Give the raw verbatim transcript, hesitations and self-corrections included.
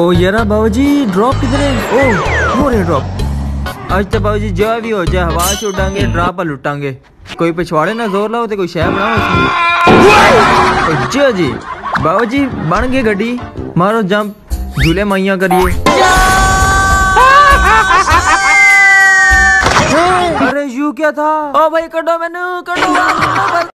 ओ यारा बाबूजी ड्रॉप किधर है? ओ वो रे ड्रॉप। आज तो बाबूजी जो भी हो जाए हवा से उठाएंगे, ड्रा पर लुटाएंगे, कोई पिछवाड़े ना जोर लाओ तो कोई शह बनाओ। जी जी बाबूजी बन गई गड्डी, मारो जंप, झूले माइया करिए। अरे यू क्या था? ओ भाई कटो मैनू कटो।